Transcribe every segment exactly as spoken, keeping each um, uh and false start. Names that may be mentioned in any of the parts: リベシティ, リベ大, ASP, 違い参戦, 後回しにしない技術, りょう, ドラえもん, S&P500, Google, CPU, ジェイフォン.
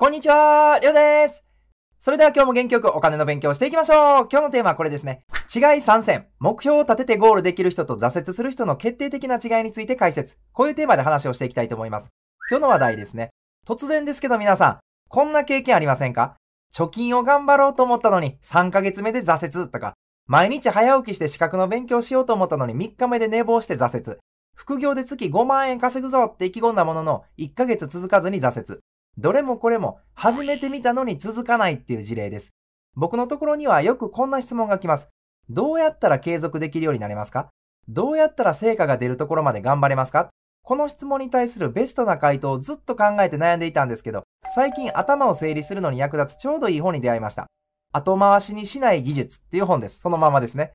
こんにちは、りょうです。それでは今日も元気よくお金の勉強をしていきましょう。今日のテーマはこれですね。違い参戦。目標を立ててゴールできる人と挫折する人の決定的な違いについて解説。こういうテーマで話をしていきたいと思います。今日の話題ですね。突然ですけど皆さん、こんな経験ありませんか？貯金を頑張ろうと思ったのにさんかげつめで挫折とか、毎日早起きして資格の勉強しようと思ったのにみっかめで寝坊して挫折。副業で月ごまんえん稼ぐぞって意気込んだものの、いっかげつ続かずに挫折。どれもこれも始めてみたのに続かないっていう事例です。僕のところにはよくこんな質問が来ます。どうやったら継続できるようになれますか？どうやったら成果が出るところまで頑張れますか？この質問に対するベストな回答をずっと考えて悩んでいたんですけど、最近頭を整理するのに役立つちょうどいい本に出会いました。後回しにしない技術っていう本です。そのままですね。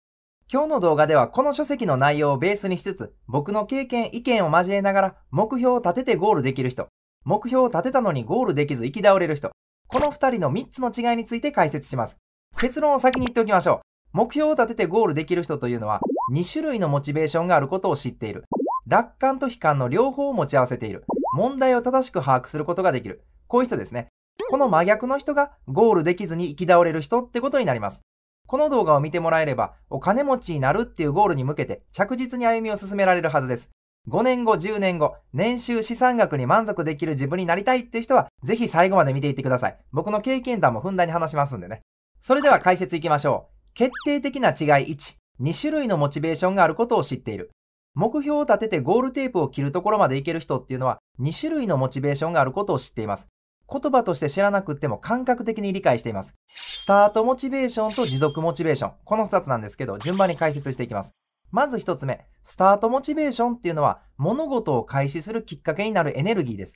今日の動画ではこの書籍の内容をベースにしつつ、僕の経験、意見を交えながら目標を立ててゴールできる人、目標を立てたのにゴールできず行き倒れる人。このふたりのみっつの違いについて解説します。結論を先に言っておきましょう。目標を立ててゴールできる人というのは、にしゅるいのモチベーションがあることを知っている。楽観と悲観の両方を持ち合わせている。問題を正しく把握することができる。こういう人ですね。この真逆の人がゴールできずに行き倒れる人ってことになります。この動画を見てもらえれば、お金持ちになるっていうゴールに向けて着実に歩みを進められるはずです。ごねんご、じゅうねんご、年収資産額に満足できる自分になりたいっていう人は、ぜひ最後まで見ていってください。僕の経験談もふんだんに話しますんでね。それでは解説いきましょう。決定的な違いいち、にしゅるいのモチベーションがあることを知っている。目標を立ててゴールテープを切るところまでいける人っていうのは、にしゅるいのモチベーションがあることを知っています。言葉として知らなくても感覚的に理解しています。スタートモチベーションと持続モチベーション。このふたつなんですけど、順番に解説していきます。まずひとつめ、スタートモチベーションっていうのは物事を開始するきっかけになるエネルギーです。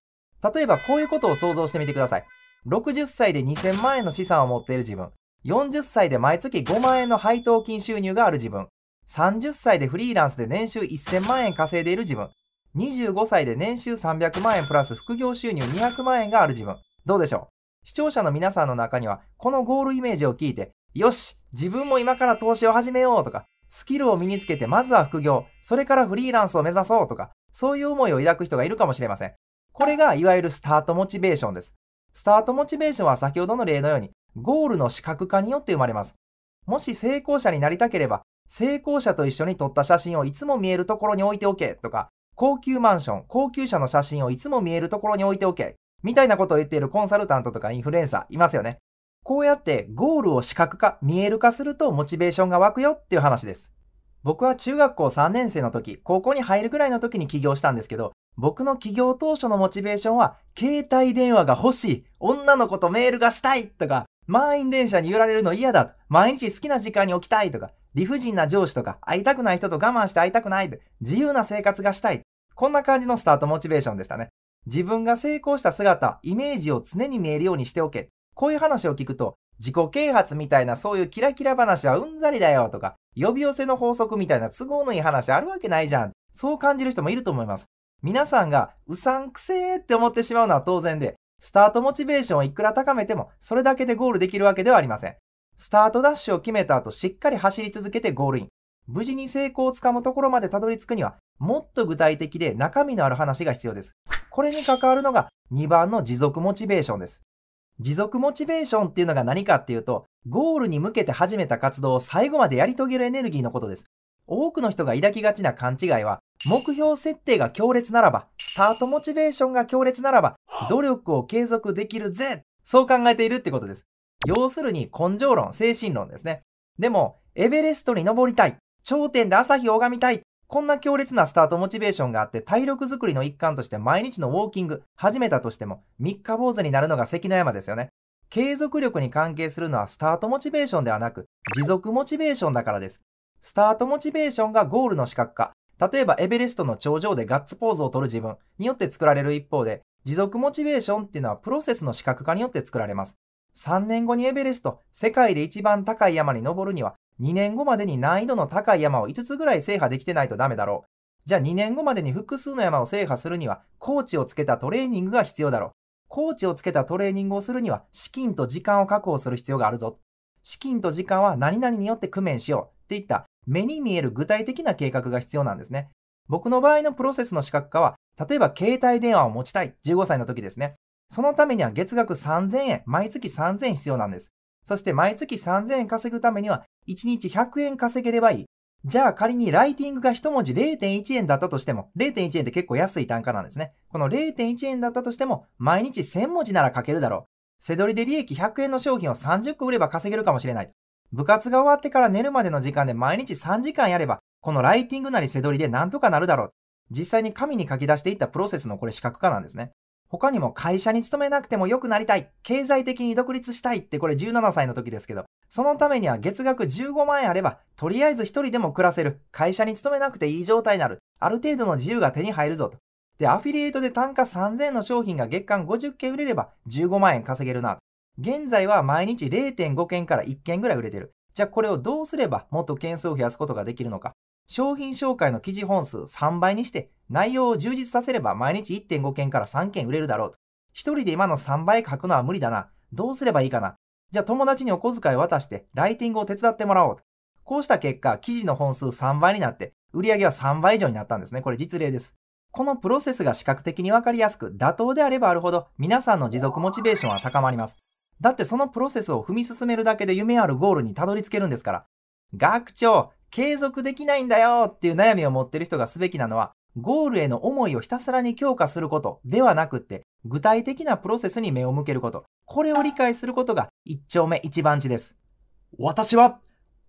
例えばこういうことを想像してみてください。ろくじゅっさいでにせんまんえんの資産を持っている自分。よんじゅっさいで毎月ごまんえんの配当金収入がある自分。さんじゅっさいでフリーランスで年収せんまんえん稼いでいる自分。にじゅうごさいで年収さんびゃくまんえんプラス副業収入にひゃくまんえんがある自分。どうでしょう？視聴者の皆さんの中にはこのゴールイメージを聞いて、よし！自分も今から投資を始めようとか、スキルを身につけてまずは副業、それからフリーランスを目指そうとか、そういう思いを抱く人がいるかもしれません。これがいわゆるスタートモチベーションです。スタートモチベーションは先ほどの例のように、ゴールの視覚化によって生まれます。もし成功者になりたければ、成功者と一緒に撮った写真をいつも見えるところに置いておけとか、高級マンション、高級車の写真をいつも見えるところに置いておけ、みたいなことを言っているコンサルタントとかインフルエンサーいますよね。こうやってゴールを視覚化、見える化するとモチベーションが湧くよっていう話です。僕は中学校さんねんせいの時、高校に入るぐらいの時に起業したんですけど、僕の起業当初のモチベーションは、携帯電話が欲しい、女の子とメールがしたいとか、満員電車に揺られるの嫌だと、毎日好きな時間に起きたいとか、理不尽な上司とか、会いたくない人と我慢して会いたくないと、自由な生活がしたい。こんな感じのスタートモチベーションでしたね。自分が成功した姿、イメージを常に見えるようにしておけ。こういう話を聞くと、自己啓発みたいなそういうキラキラ話はうんざりだよとか、呼び寄せの法則みたいな都合のいい話あるわけないじゃん。そう感じる人もいると思います。皆さんがうさんくせーって思ってしまうのは当然で、スタートモチベーションをいくら高めても、それだけでゴールできるわけではありません。スタートダッシュを決めた後、しっかり走り続けてゴールイン。無事に成功をつかむところまでたどり着くには、もっと具体的で中身のある話が必要です。これに関わるのがにばんの持続モチベーションです。持続モチベーションっていうのが何かっていうと、ゴールに向けて始めた活動を最後までやり遂げるエネルギーのことです。多くの人が抱きがちな勘違いは、目標設定が強烈ならば、スタートモチベーションが強烈ならば、努力を継続できるぜ！そう考えているってことです。要するに根性論、精神論ですね。でも、エベレストに登りたい、頂点で朝日を拝みたい、こんな強烈なスタートモチベーションがあって、体力づくりの一環として毎日のウォーキング、始めたとしてもみっか坊主になるのが関の山ですよね。継続力に関係するのはスタートモチベーションではなく、持続モチベーションだからです。スタートモチベーションがゴールの視覚化。例えばエベレストの頂上でガッツポーズを取る自分によって作られる一方で、持続モチベーションっていうのはプロセスの視覚化によって作られます。さんねんごにエベレスト、世界で一番高い山に登るには、にねんごまでに難易度の高い山をいつつぐらい制覇できてないとダメだろう。じゃあにねんごまでに複数の山を制覇するには、コーチをつけたトレーニングが必要だろう。コーチをつけたトレーニングをするには、資金と時間を確保する必要があるぞ。資金と時間は何々によって工面しようっていった目に見える具体的な計画が必要なんですね。僕の場合のプロセスの視覚化は、例えば携帯電話を持ちたい、じゅうごさいの時ですね。そのためには月額さんぜんえん、毎月さんぜんえん必要なんです。そして毎月さんぜんえん稼ぐためにはいちにちひゃくえん稼げればいい。じゃあ仮にライティングが一文字 れいてんいちえんだったとしても、れいてんいちえんって結構安い単価なんですね。この れいてんいちえんだったとしても、毎日せんもじなら書けるだろう。背取りで利益ひゃくえんの商品をさんじゅっこ売れば稼げるかもしれない。部活が終わってから寝るまでの時間で毎日さんじかんやれば、このライティングなり背取りでなんとかなるだろう。実際に紙に書き出していったプロセスのこれ視覚化なんですね。他にも会社に勤めなくても良くなりたい。経済的に独立したいってこれじゅうななさいの時ですけど、そのためには月額じゅうごまんえんあれば、とりあえず一人でも暮らせる。会社に勤めなくていい状態になる。ある程度の自由が手に入るぞと。で、アフィリエイトで単価さんぜんえんの商品が月間ごじゅっけん売れればじゅうごまんえん稼げるな。現在は毎日 れいてんごけんからいっけんぐらい売れてる。じゃあこれをどうすればもっと件数を増やすことができるのか。商品紹介の記事本数さんばいにして内容を充実させれば毎日 いってんごけんからさんけん売れるだろうと。一人で今のさんばい書くのは無理だな。どうすればいいかな。じゃあ友達にお小遣い渡してライティングを手伝ってもらおうと。こうした結果、記事の本数さんばいになって売り上げはさんばい以上になったんですね。これ実例です。このプロセスが視覚的にわかりやすく、妥当であればあるほど皆さんの持続モチベーションは高まります。だってそのプロセスを踏み進めるだけで夢あるゴールにたどり着けるんですから。学長、継続できないんだよっていう悩みを持ってる人がすべきなのは、ゴールへの思いをひたすらに強化することではなくって、具体的なプロセスに目を向けること。これを理解することが一丁目一番地です。私は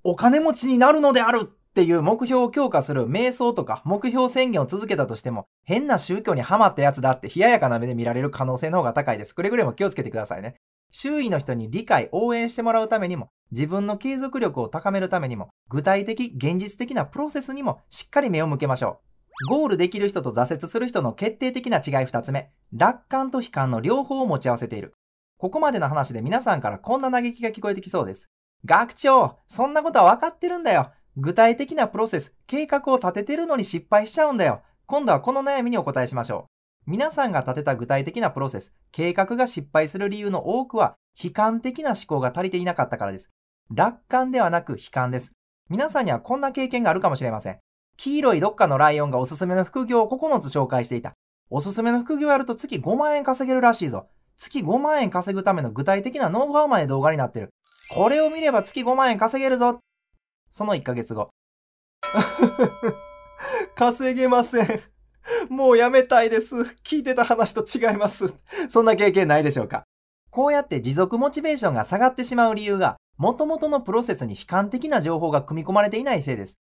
お金持ちになるのであるっていう目標を強化する瞑想とか目標宣言を続けたとしても、変な宗教にハマったやつだって冷ややかな目で見られる可能性の方が高いです。くれぐれも気をつけてくださいね。周囲の人に理解、応援してもらうためにも、自分の継続力を高めるためにも、具体的、現実的なプロセスにもしっかり目を向けましょう。ゴールできる人と挫折する人の決定的な違いふたつめ、楽観と悲観の両方を持ち合わせている。ここまでの話で皆さんからこんな嘆きが聞こえてきそうです。学長、そんなことは分かってるんだよ。具体的なプロセス、計画を立ててるのに失敗しちゃうんだよ。今度はこの悩みにお答えしましょう。皆さんが立てた具体的なプロセス、計画が失敗する理由の多くは、悲観的な思考が足りていなかったからです。楽観ではなく悲観です。皆さんにはこんな経験があるかもしれません。黄色いどっかのライオンがおすすめの副業をここのつ紹介していた。おすすめの副業をやると月ごまんえん稼げるらしいぞ。月ごまんえん稼ぐための具体的なノウハウまで動画になってる。これを見れば月ごまんえん稼げるぞ。そのいっかげつご。稼げません。もうやめたいです。聞いてた話と違います。そんな経験ないでしょうか。こうやって持続モチベーションが下がってしまう理由が、元々のプロセスに悲観的な情報が組み込まれていないせいです。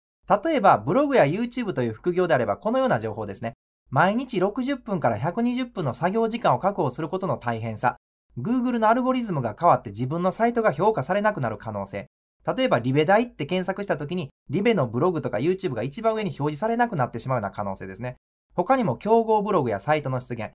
例えば、ブログや YouTube という副業であればこのような情報ですね。毎日ろくじゅっぷんからひゃくにじゅっぷんの作業時間を確保することの大変さ。Google のアルゴリズムが変わって自分のサイトが評価されなくなる可能性。例えば、リベ大って検索した時に、リベのブログとか YouTube が一番上に表示されなくなってしまうような可能性ですね。他にも競合ブログやサイトの出現。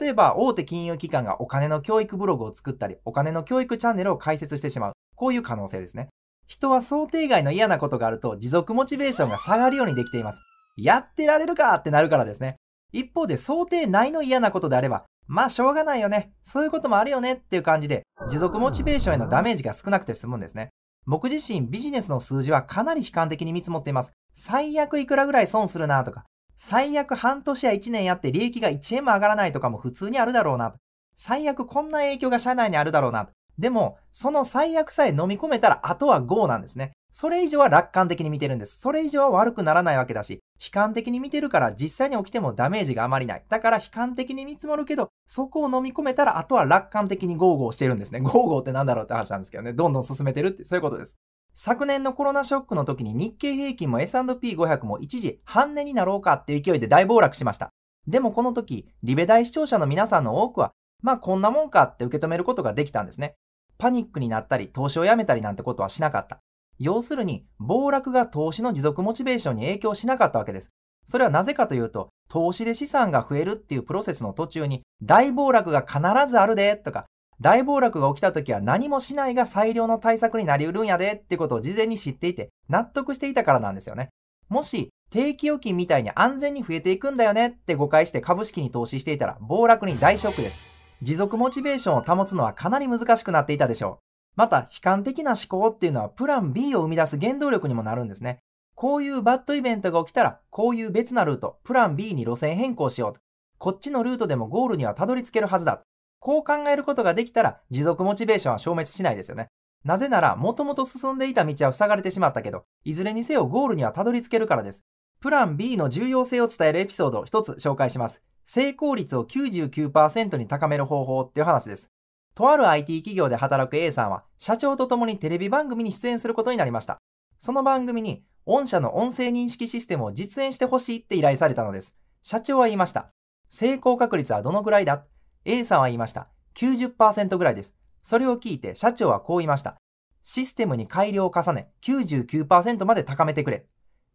例えば大手金融機関がお金の教育ブログを作ったり、お金の教育チャンネルを開設してしまう。こういう可能性ですね。人は想定外の嫌なことがあると持続モチベーションが下がるようにできています。やってられるかってなるからですね。一方で想定内の嫌なことであれば、まあしょうがないよね。そういうこともあるよねっていう感じで、持続モチベーションへのダメージが少なくて済むんですね。僕自身ビジネスの数字はかなり悲観的に見積もっています。最悪いくらぐらい損するなとか。最悪半年やいちねんやって利益がいちえんも上がらないとかも普通にあるだろうなと。最悪こんな影響が社内にあるだろうなと。でも、その最悪さえ飲み込めたらあとは ゴー なんですね。それ以上は楽観的に見てるんです。それ以上は悪くならないわけだし、悲観的に見てるから実際に起きてもダメージがあまりない。だから悲観的に見積もるけど、そこを飲み込めたらあとは楽観的に ゴー ゴーしてるんですね。ゴー ゴーってなんだろうって話なんですけどね。どんどん進めてるって、そういうことです。昨年のコロナショックの時に日経平均も エスアンドピーごひゃく も一時半値になろうかっていう勢いで大暴落しました。でもこの時、リベ大視聴者の皆さんの多くは、まあこんなもんかって受け止めることができたんですね。パニックになったり、投資をやめたりなんてことはしなかった。要するに、暴落が投資の持続モチベーションに影響しなかったわけです。それはなぜかというと、投資で資産が増えるっていうプロセスの途中に、大暴落が必ずあるでとか、大暴落が起きた時は何もしないが最良の対策になりうるんやでってことを事前に知っていて納得していたからなんですよね。もし定期預金みたいに安全に増えていくんだよねって誤解して株式に投資していたら暴落に大ショックです。持続モチベーションを保つのはかなり難しくなっていたでしょう。また悲観的な思考っていうのはプラン ビー を生み出す原動力にもなるんですね。こういうバッドイベントが起きたらこういう別なルート、プラン ビー に路線変更しようと。こっちのルートでもゴールにはたどり着けるはずだ。こう考えることができたら、持続モチベーションは消滅しないですよね。なぜなら、もともと進んでいた道は塞がれてしまったけど、いずれにせよゴールにはたどり着けるからです。プラン ビー の重要性を伝えるエピソードを一つ紹介します。成功率を きゅうじゅうきゅうパーセント に高める方法っていう話です。とある アイティー 企業で働く A さんは、社長と共にテレビ番組に出演することになりました。その番組に、御社の音声認識システムを実演してほしいって依頼されたのです。社長は言いました。成功確率はどのぐらいだ ?A さんは言いました。きゅうじゅっパーセント ぐらいです。それを聞いて社長はこう言いました。システムに改良を重ね、きゅうじゅうきゅうパーセント まで高めてくれ。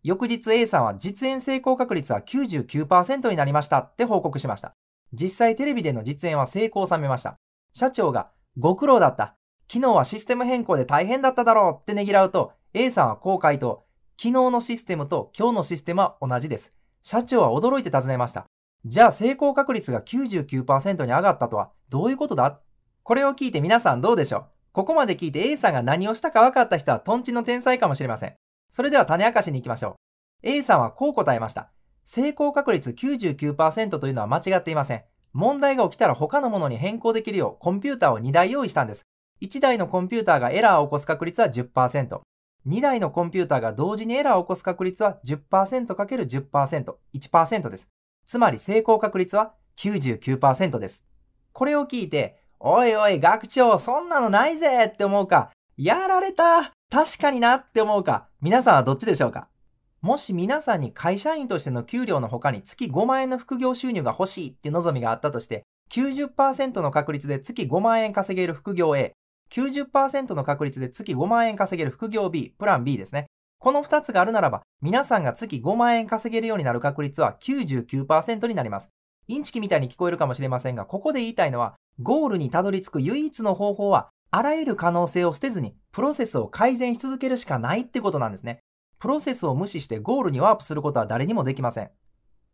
翌日 A さんは実演成功確率は きゅうじゅうきゅうパーセント になりましたって報告しました。実際テレビでの実演は成功を収めました。社長が、ご苦労だった。昨日はシステム変更で大変だっただろうってねぎらうと、A さんはこう回答。昨日のシステムと今日のシステムは同じです。社長は驚いて尋ねました。じゃあ成功確率が きゅうじゅうきゅうパーセント に上がったとはどういうことだ？これを聞いて皆さんどうでしょう？ここまで聞いて A さんが何をしたか分かった人はトンチの天才かもしれません。それでは種明かしに行きましょう。A さんはこう答えました。成功確率 きゅうじゅうきゅうパーセント というのは間違っていません。問題が起きたら他のものに変更できるようコンピューターをにだい用意したんです。いちだいのコンピューターがエラーを起こす確率は じゅっパーセント。にだいのコンピューターが同時にエラーを起こす確率は じゅっパーセントかけるじゅっパーセント、いちパーセント です。つまり成功確率は きゅうじゅうきゅうパーセント です。これを聞いて、おいおい学長、そんなのないぜって思うか、やられた、確かになって思うか、皆さんはどっちでしょうか？もし皆さんに会社員としての給料の他に月ごまんえんの副業収入が欲しいって望みがあったとして、きゅうじゅっパーセント の確率で月ごまんえん稼げる副業 A、きゅうじゅっパーセント の確率で月ごまんえん稼げる副業 B、プラン ビー ですね。このふたつがあるならば、皆さんが月ごまんえん稼げるようになる確率は きゅうじゅうきゅうパーセント になります。インチキみたいに聞こえるかもしれませんが、ここで言いたいのは、ゴールにたどり着く唯一の方法は、あらゆる可能性を捨てずに、プロセスを改善し続けるしかないってことなんですね。プロセスを無視してゴールにワープすることは誰にもできません。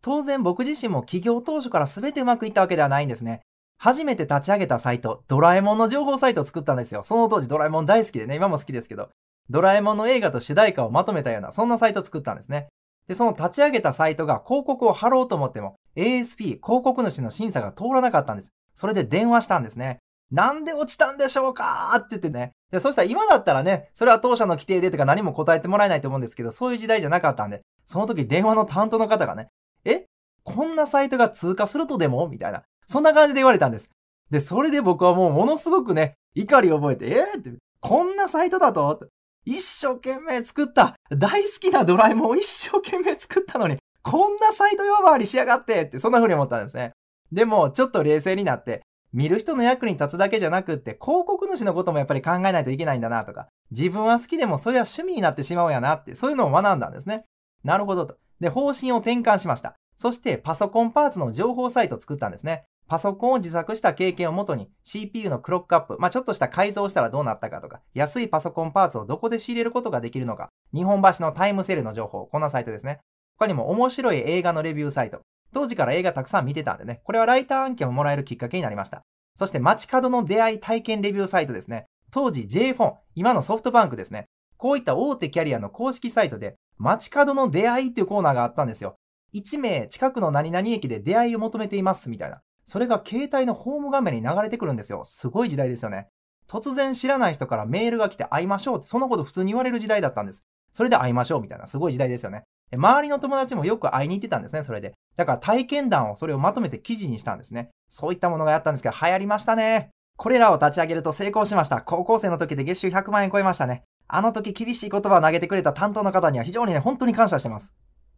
当然僕自身も起業当初から全てうまくいったわけではないんですね。初めて立ち上げたサイト、ドラえもんの情報サイトを作ったんですよ。その当時ドラえもん大好きでね、今も好きですけど、ドラえもんの映画と主題歌をまとめたような、そんなサイトを作ったんですね。で、その立ち上げたサイトが広告を貼ろうと思っても、エーエスピー、広告主の審査が通らなかったんです。それで電話したんですね。なんで落ちたんでしょうかって言ってね。で、そしたら今だったらね、それは当社の規定でとか何も答えてもらえないと思うんですけど、そういう時代じゃなかったんで、その時電話の担当の方がね、え？こんなサイトが通過するとでも？みたいな。そんな感じで言われたんです。で、それで僕はもうものすごくね、怒りを覚えて、えー、って、こんなサイトだと一生懸命作った大好きなドラえもんを一生懸命作ったのに、こんなサイト呼ばわりしやがってって、そんな風に思ったんですね。でも、ちょっと冷静になって、見る人の役に立つだけじゃなくって、広告主のこともやっぱり考えないといけないんだなとか、自分は好きでもそれは趣味になってしまうやなって、そういうのを学んだんですね。なるほどと。で、方針を転換しました。そして、パソコンパーツの情報サイトを作ったんですね。パソコンを自作した経験をもとに シーピーユー のクロックアップ、まあ、ちょっとした改造したらどうなったかとか、安いパソコンパーツをどこで仕入れることができるのか、日本橋のタイムセールの情報、こんなサイトですね。他にも面白い映画のレビューサイト。当時から映画たくさん見てたんでね、これはライター案件をもらえるきっかけになりました。そして街角の出会い体験レビューサイトですね。当時 ジェイフォン、今のソフトバンクですね。こういった大手キャリアの公式サイトで、街角の出会いっていうコーナーがあったんですよ。いち名近くの何々駅で出会いを求めています、みたいな。それが携帯のホーム画面に流れてくるんですよ。すごい時代ですよね。突然知らない人からメールが来て会いましょうって、そんなこと普通に言われる時代だったんです。それで会いましょうみたいな、すごい時代ですよね。周りの友達もよく会いに行ってたんですね、それで。だから体験談を、それをまとめて記事にしたんですね。そういったものがあったんですけど、流行りましたね。これらを立ち上げると成功しました。高校生の時で月収ひゃくまんえん超えましたね。あの時厳しい言葉を投げてくれた担当の方には非常にね、本当に感謝してます。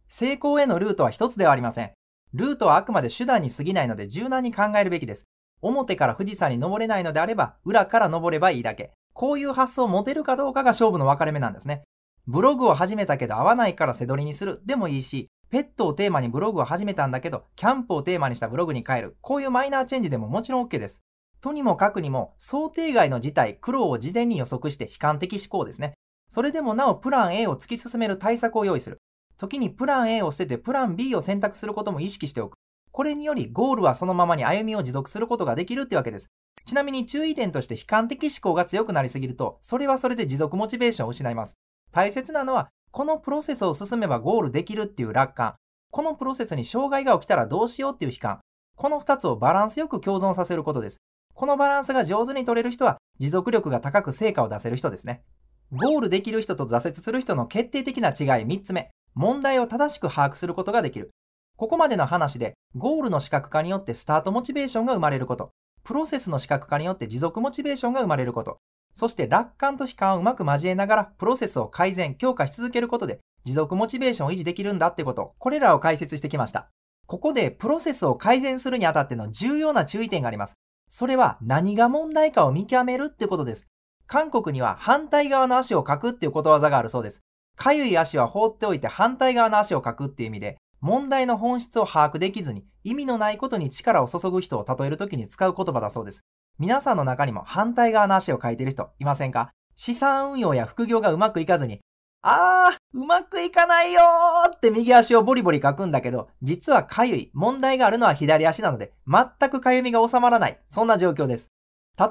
成功へのルートは一つではありません。ルートはあくまで手段に過ぎないので柔軟に考えるべきです。表から富士山に登れないのであれば、裏から登ればいいだけ。こういう発想を持てるかどうかが勝負の分かれ目なんですね。ブログを始めたけど合わないから背取りにするでもいいし、ペットをテーマにブログを始めたんだけど、キャンプをテーマにしたブログに変える。こういうマイナーチェンジでももちろん OK です。とにもかくにも、想定外の事態、苦労を事前に予測して悲観的思考ですね。それでもなおプラン A を突き進める対策を用意する。時にプラン A を捨ててプラン ビー を選択することも意識しておく。これによりゴールはそのままに歩みを持続することができるってわけです。ちなみに注意点として悲観的思考が強くなりすぎると、それはそれで持続モチベーションを失います。大切なのは、このプロセスを進めばゴールできるっていう楽観。このプロセスに障害が起きたらどうしようっていう悲観。このふたつをバランスよく共存させることです。このバランスが上手に取れる人は持続力が高く成果を出せる人ですね。ゴールできる人と挫折する人の決定的な違いみっつめ、問題を正しく把握することができる。ここまでの話で、ゴールの視覚化によってスタートモチベーションが生まれること、プロセスの視覚化によって持続モチベーションが生まれること、そして楽観と悲観をうまく交えながらプロセスを改善・強化し続けることで持続モチベーションを維持できるんだってこと、これらを解説してきました。ここでプロセスを改善するにあたっての重要な注意点があります。それは何が問題かを見極めるってことです。韓国には反対側の足をかくっていうことわざがあるそうです。かゆい足は放っておいて反対側の足をかくっていう意味で、問題の本質を把握できずに意味のないことに力を注ぐ人を例えるときに使う言葉だそうです。皆さんの中にも反対側の足をかいてる人いませんか？資産運用や副業がうまくいかずに、あー、うまくいかないよーって右足をボリボリかくんだけど、実はかゆい、問題があるのは左足なので、全くかゆみが収まらない、そんな状況です。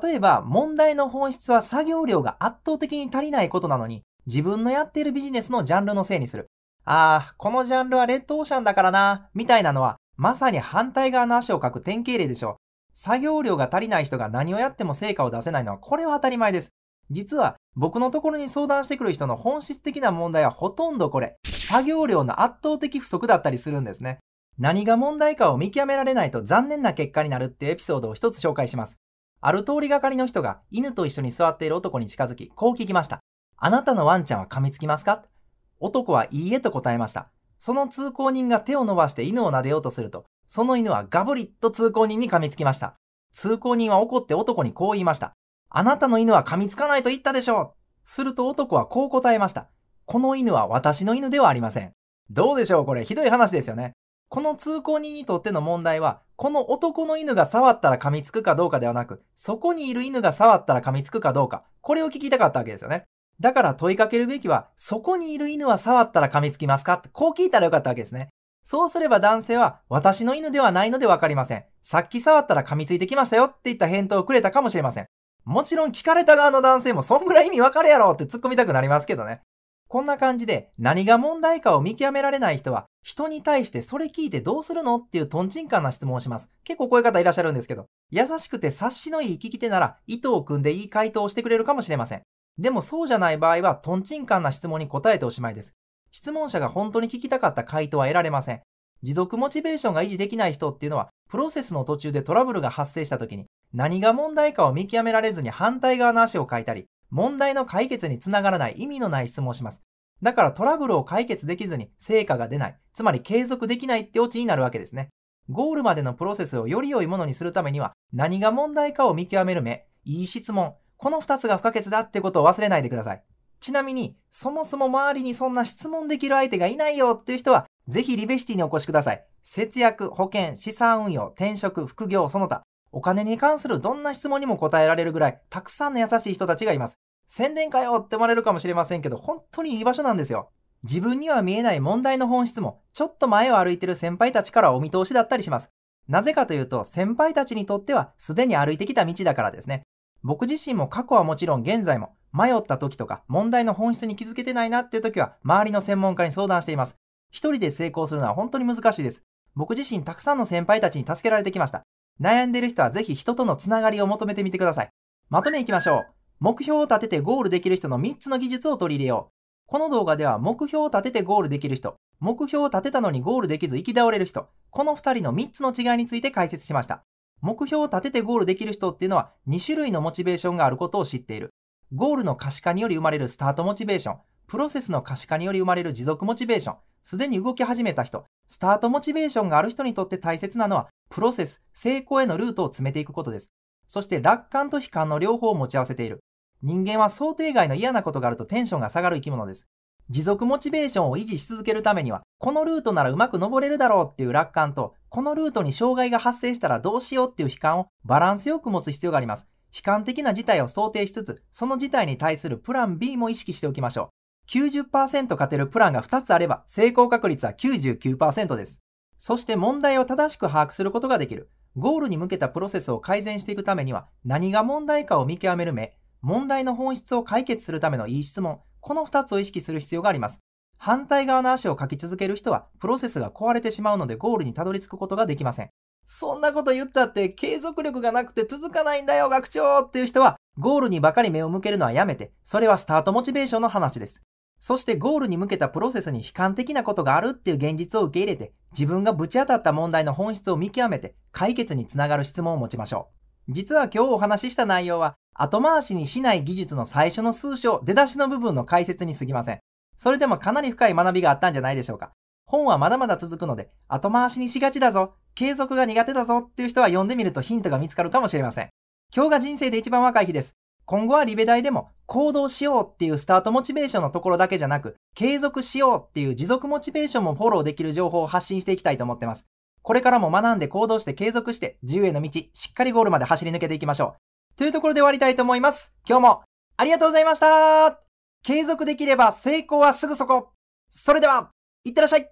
例えば、問題の本質は作業量が圧倒的に足りないことなのに、自分のやっているビジネスのジャンルのせいにする。あー、このジャンルはレッドオーシャンだからな、みたいなのは、まさに反対側の足をかく典型例でしょう。作業量が足りない人が何をやっても成果を出せないのは、これは当たり前です。実は、僕のところに相談してくる人の本質的な問題はほとんどこれ、作業量の圧倒的不足だったりするんですね。何が問題かを見極められないと残念な結果になるってエピソードを一つ紹介します。ある通りがかりの人が犬と一緒に座っている男に近づき、こう聞きました。あなたのワンちゃんは噛みつきますか？男はいいえと答えました。その通行人が手を伸ばして犬を撫でようとすると、その犬はガブリッと通行人に噛みつきました。通行人は怒って男にこう言いました。あなたの犬は噛みつかないと言ったでしょう。すると男はこう答えました。この犬は私の犬ではありません。どうでしょう、これひどい話ですよね。この通行人にとっての問題は、この男の犬が触ったら噛みつくかどうかではなく、そこにいる犬が触ったら噛みつくかどうか、これを聞きたかったわけですよね。だから問いかけるべきは、そこにいる犬は触ったら噛みつきますか？ってこう聞いたらよかったわけですね。そうすれば男性は、私の犬ではないのでわかりません。さっき触ったら噛みついてきましたよって言った返答をくれたかもしれません。もちろん聞かれた側の男性もそんぐらい意味わかるやろって突っ込みたくなりますけどね。こんな感じで何が問題かを見極められない人は人に対してそれ聞いてどうするのっていうトンチンカンな質問をします。結構こういう方いらっしゃるんですけど、優しくて察しのいい聞き手なら意図を汲んでいい回答をしてくれるかもしれません。でもそうじゃない場合はトンチンカンな質問に答えておしまいです。質問者が本当に聞きたかった回答は得られません。持続モチベーションが維持できない人っていうのはプロセスの途中でトラブルが発生した時に何が問題かを見極められずに反対側の足をかいたり、問題の解決につながらない意味のない質問をします。だからトラブルを解決できずに成果が出ない、つまり継続できないってオチになるわけですね。ゴールまでのプロセスをより良いものにするためには、何が問題かを見極める目、いい質問、このふたつが不可欠だってことを忘れないでください。ちなみに、そもそも周りにそんな質問できる相手がいないよっていう人は、ぜひリベシティにお越しください。節約、保険、資産運用、転職、副業、その他。お金に関するどんな質問にも答えられるぐらい、たくさんの優しい人たちがいます。宣伝かよって思われるかもしれませんけど、本当にいい場所なんですよ。自分には見えない問題の本質も、ちょっと前を歩いてる先輩たちからお見通しだったりします。なぜかというと、先輩たちにとっては、すでに歩いてきた道だからですね。僕自身も過去はもちろん現在も、迷った時とか、問題の本質に気づけてないなっていう時は、周りの専門家に相談しています。一人で成功するのは本当に難しいです。僕自身たくさんの先輩たちに助けられてきました。悩んでる人はぜひ人とのつながりを求めてみてください。まとめいきましょう。目標を立ててゴールできる人のみっつの技術を取り入れよう。この動画では目標を立ててゴールできる人、目標を立てたのにゴールできず行き倒れる人、このふたりのみっつの違いについて解説しました。目標を立ててゴールできる人っていうのはに種類のモチベーションがあることを知っている。ゴールの可視化により生まれるスタートモチベーション、プロセスの可視化により生まれる持続モチベーション、すでに動き始めた人、スタートモチベーションがある人にとって大切なのは、プロセス、成功へのルートを詰めていくことです。そして楽観と悲観の両方を持ち合わせている。人間は想定外の嫌なことがあるとテンションが下がる生き物です。持続モチベーションを維持し続けるためには、このルートならうまく登れるだろうっていう楽観と、このルートに障害が発生したらどうしようっていう悲観をバランスよく持つ必要があります。悲観的な事態を想定しつつ、その事態に対するプラン ビー も意識しておきましょう。きゅうじゅっパーセント 勝てるプランがふたつあれば、成功確率は きゅうじゅうきゅうパーセント です。そして問題を正しく把握することができる。ゴールに向けたプロセスを改善していくためには、何が問題かを見極める目、問題の本質を解決するためのいい質問、このふたつを意識する必要があります。反対側の足をかき続ける人は、プロセスが壊れてしまうのでゴールにたどり着くことができません。そんなこと言ったって継続力がなくて続かないんだよ学長っていう人は、ゴールにばかり目を向けるのはやめて、それはスタートモチベーションの話です。そしてゴールに向けたプロセスに悲観的なことがあるっていう現実を受け入れて、自分がぶち当たった問題の本質を見極めて、解決につながる質問を持ちましょう。実は今日お話しした内容は、後回しにしない技術の最初の数章、出だしの部分の解説に過ぎません。それでもかなり深い学びがあったんじゃないでしょうか。本はまだまだ続くので、後回しにしがちだぞ、継続が苦手だぞっていう人は読んでみるとヒントが見つかるかもしれません。今日が人生で一番若い日です。今後はリベ大でも行動しようっていうスタートモチベーションのところだけじゃなく、継続しようっていう持続モチベーションもフォローできる情報を発信していきたいと思ってます。これからも学んで行動して継続して自由への道、しっかりゴールまで走り抜けていきましょう。というところで終わりたいと思います。今日もありがとうございました。継続できれば成功はすぐそこ。それでは、いってらっしゃい。